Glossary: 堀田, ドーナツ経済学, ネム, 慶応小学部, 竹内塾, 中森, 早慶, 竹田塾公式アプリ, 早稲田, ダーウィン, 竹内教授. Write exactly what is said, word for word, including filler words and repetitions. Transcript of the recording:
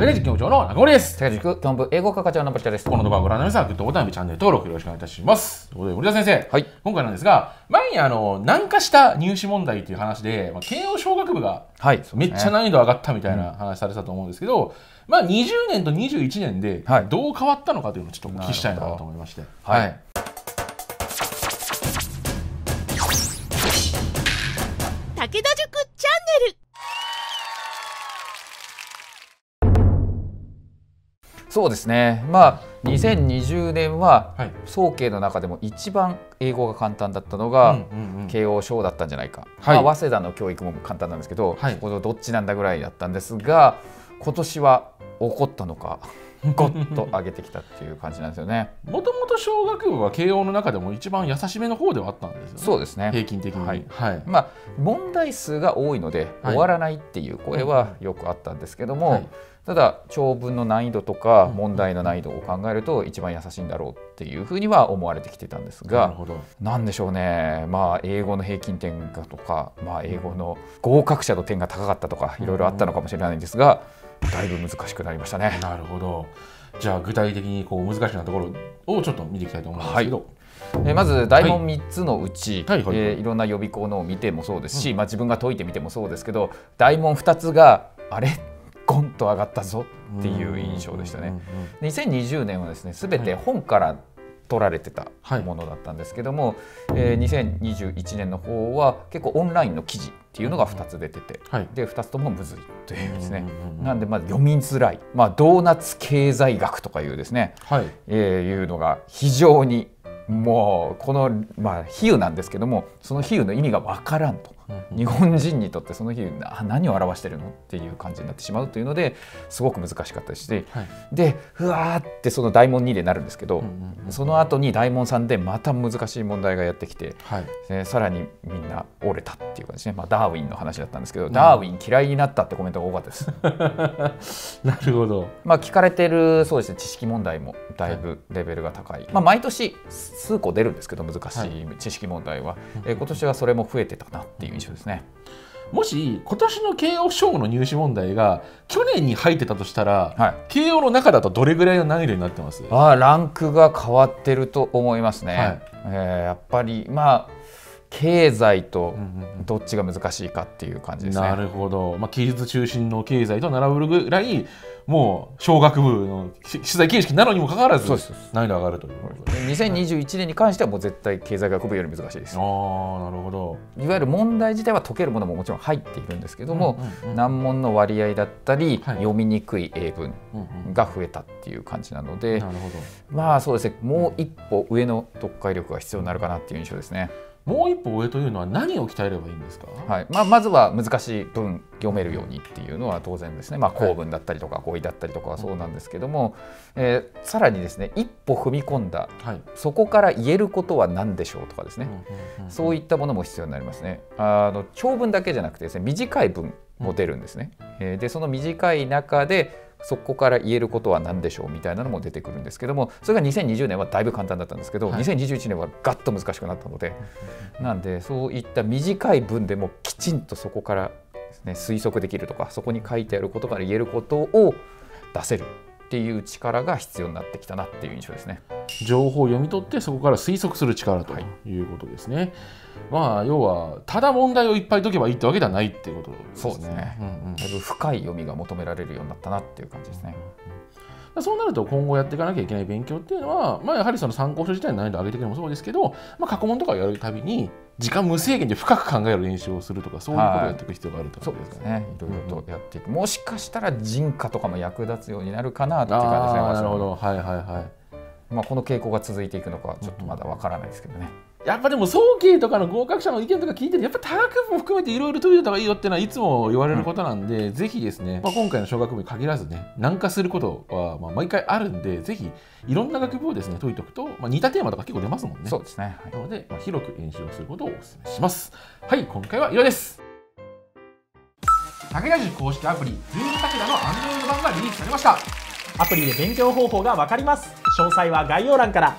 竹内教授の中森です。竹内塾教務英語科課長の堀田です。この動画をご覧の皆さん、グッドボタン、チャンネル登録よろしくお願いいたします。ということで、堀田先生、はい、今回なんですが、前にあの難化した入試問題という話で、まあ、慶応小学部がめっちゃ難易度上がったみたいな話されてたと思うんですけど、はい、まあ、にじゅうねんとにじゅういちねんでどう変わったのかというのをちょっとお聞きしたいなと思いまして。はい、はい、竹田塾チャンネル。そうですね、まあにせんにじゅうねんは早慶の中でも一番英語が簡単だったのが慶応小だったんじゃないか、はい、まあ、早稲田の教育も簡単なんですけど、はい、このどっちなんだぐらいだったんですが、今年は怒ったのかゴッと上げてきたっていう感じなんですよね。もともと小学部は慶応の中でも一番優しめの方ではあったんですよね。そうですね、平均的に、はいはい、まあ、問題数が多いので終わらないっていう声はよくあったんですけども、はい、ただ長文の難易度とか問題の難易度を考えると一番優しいんだろうっていうふうには思われてきてたんですが、なんでしょうね、まあ、英語の平均点がとか、まあ、英語の合格者の点が高かったとかいろいろあったのかもしれないんですが、だいぶ難しくなりましたね。なるほど。じゃあ具体的にこう難しいなところをちょっと見ていきたいと思うんですけど、はい、えまず大問みっつのうち、いろんな予備校のを見てもそうですし、うん、まあ自分が解いてみてもそうですけど、大問ふたつがあれゴンと上がったぞっていう印象でしたね。にせんにじゅうねんはですね、すべて本から取られてたものだったんですけども、はい、えー、にせんにじゅういちねんの方は結構オンラインの記事っていうのがふたつ出てて、はい、でふたつともむずいというですね、なんでまず読みづらい、まあ、ドーナツ経済学とかいうですね、はい、えー、いうのが非常にもうこの、まあ、比喩なんですけども、その比喩の意味が分からんと、日本人にとってその比喩何を表してるのっていう感じになってしまうというのですごく難しかったですし、はい、でうわーってその大問にでなるんですけど、その後に大問さんでまた難しい問題がやってきて、はい、えー、さらにみんな折れたっていうかですね、まあ、ダーウィンの話だったんですけど、うん、ダーウィン嫌いになったってコメントが多かったです。なるほど。まあ聞かれてるそうですね、知識問題もだいぶレベルが高い、まあ、毎年数個出るんですけど難しい知識問題は、はい、えー、今年はそれも増えてたなっていう印象ですね。もし今年の慶応小の入試問題が去年に入ってたとしたら、はい、慶応の中だとどれぐらいの難易度になってます？あ、ランクが変わってると思いますね。はい、えー、やっぱりまあ経済とどっちが難しいかっていう感じですね。なるほど。まあ、記述中心の経済と並ぶぐらいもう小学部の取材形式なのにもかかわらず難易度上がるということで、にせんにじゅういちねんに関してはもう絶対経済学部より難しいです。あー、なるほど。いわゆる問題自体は解けるものももちろん入っているんですけども、難問の割合だったり、はい、読みにくい英文が増えたっていう感じなので、まあそうですね、もう一歩上の読解力が必要になるかなっていう印象ですね。もう一歩上というのは何を鍛えればいいんですか？はい、まあ、まずは難しい文読めるようにっていうのは当然ですね、まあ、構文だったりとか語彙だったりとかはそうなんですけども、はい、えー、さらにですね、一歩踏み込んだ、はい、そこから言えることは何でしょうとかですね、そういったものも必要になりますね。あの長文だけじゃなくてですね、短い文も出るんですね。うん、えー、でその短い中でそこから言えることは何でしょうみたいなのも出てくるんですけども、それがにせんにじゅうねんはだいぶ簡単だったんですけど、はい、にせんにじゅういちねんはガッと難しくなったので、なんでそういった短い文でもきちんとそこからですね、推測できるとか、そこに書いてあることから言えることを出せるっていう力が必要になってきたなっていう印象ですね。情報を読み取ってそこから推測する力ということですね。はい、まあ、要はただ問題をいっぱい解けばいいってわけではないっていうことですね。そうですね、うん、うん、だいぶ深い読みが求められるようになったなっていう感じですね。そうなると今後やっていかなきゃいけない勉強っていうのは、まあ、やはりその参考書自体の難易度を上げていくのもそうですけど、まあ、過去問とかをやるたびに時間無制限で深く考える練習をするとか、そういうことをやっていく必要があるということですかね。いろいろとやっていく、もしかしたら人科とかも役立つようになるかなっていう感じですね。なるほど、はいはいはい。まあ、この傾向が続いていくのかちょっとまだわからないですけどね。やっぱでも早慶とかの合格者の意見とか聞いてる、やっぱ多学部も含めていろいろ解いた方がいいよってのはいつも言われることなんで、うん、ぜひですね、まあ、今回の小学部に限らずね、難化することはまあ毎回あるんで、ぜひいろんな学部をですね解いておくと、まあ、似たテーマとか結構出ますもんね。そうですね、はい、なので、まあ、広く練習をすることをお勧めします。はい、今回は以上です。竹田塾公式アプリ「Zoom竹田」の Android 版がリリースされました。アプリで勉強方法が分かります。詳細は概要欄から。